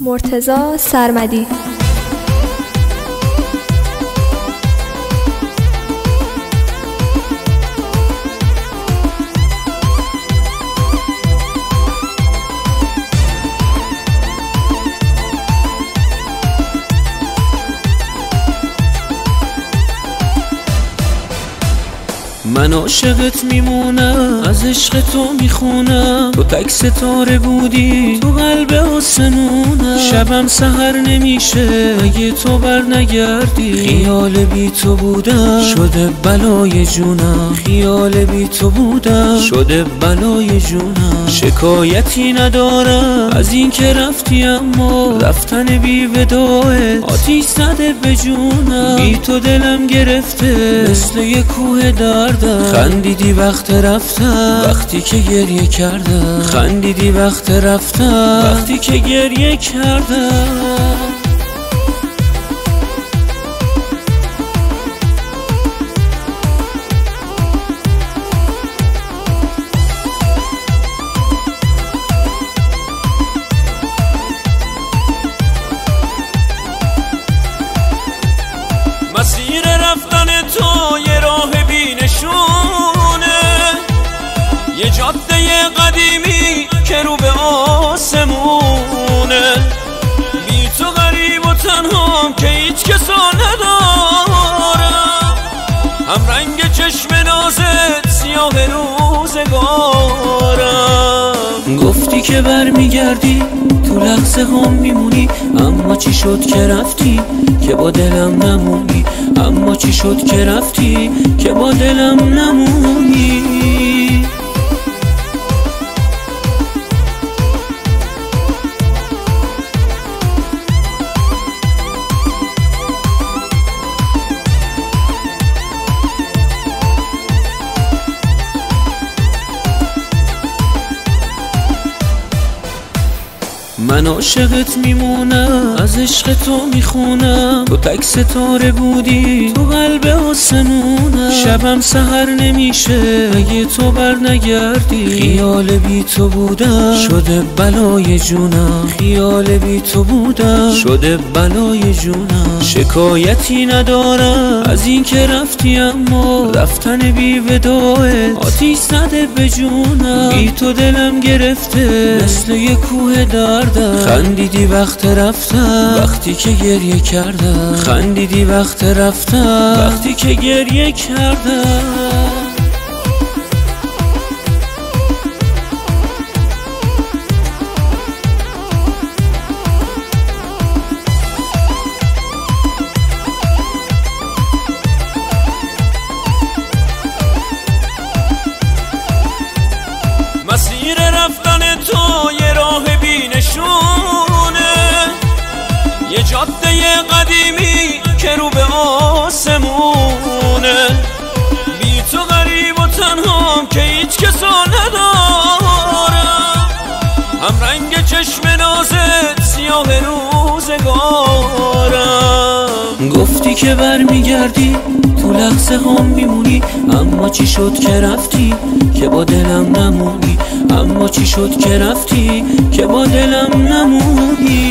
مرتضی سرمدی. من عاشقت میمونم، از عشق تو میخونم، تو تک ستاره بودی تو قلب آسمونم، شبم سحر نمیشه اگه تو بر نگردی، خیال بی تو بودم شده بلای جونم، خیال بی تو بودم شده بلای جونم، شکایتی ندارم از این که رفتی، اما رفتن بی وداعت آتیش زده به جونم، بی تو دلم گرفته مثل یه کوه درد، خندیدی وقت رفتم وقتی که گریه کردم، خندیدی وقت رفتم وقتی که گریه کردم. مسیر رفتن تو یه راه بی‌نشونه، یه جاده قدیمی که رو به آسمونه، بی تو غریب و تنهام که هیچ کسا ندارم، هم رنگ چشم نازت سیاه روزگارم، گفتی که برمیگردی تو لحظه هم میمونی، اما چی شد که رفتی که با دلم نمونی، اما چی شد که رفتی که با دلم نمونی. من عاشقت میمونم، از عشق تو میخونم، تو تک ستاره بودی تو قلب آسمونم، شبم سحر نمیشه اگه تو بر نگردی، خیال بی تو بودم شده بلای جونم، خیال بی تو بودم شده بلای جونم، شکایتی ندارم از این که رفتی، اما رفتن بی وداعت آتیش زده به جونم، بی تو دلم گرفته مثل یه کوه درد، خندیدی وقت رفتم وقتی که گریه کردم، خندیدی وقت رفتم وقتی که گریه کردم. مسیر رفتن تو یه راه بی‌نشونه، یه جاده قدیمی که رو به آسمونه، بی تو غریب و تنهام که هیچ کسا ندارم، هم رنگ چشم نازت سیاه روزگارم، گفتی که برمیگردی تو لحظه هم میمونی، اما چی شد که رفتی که با دلم نمونی، اما چی شد که رفتی که با دلم نمونی.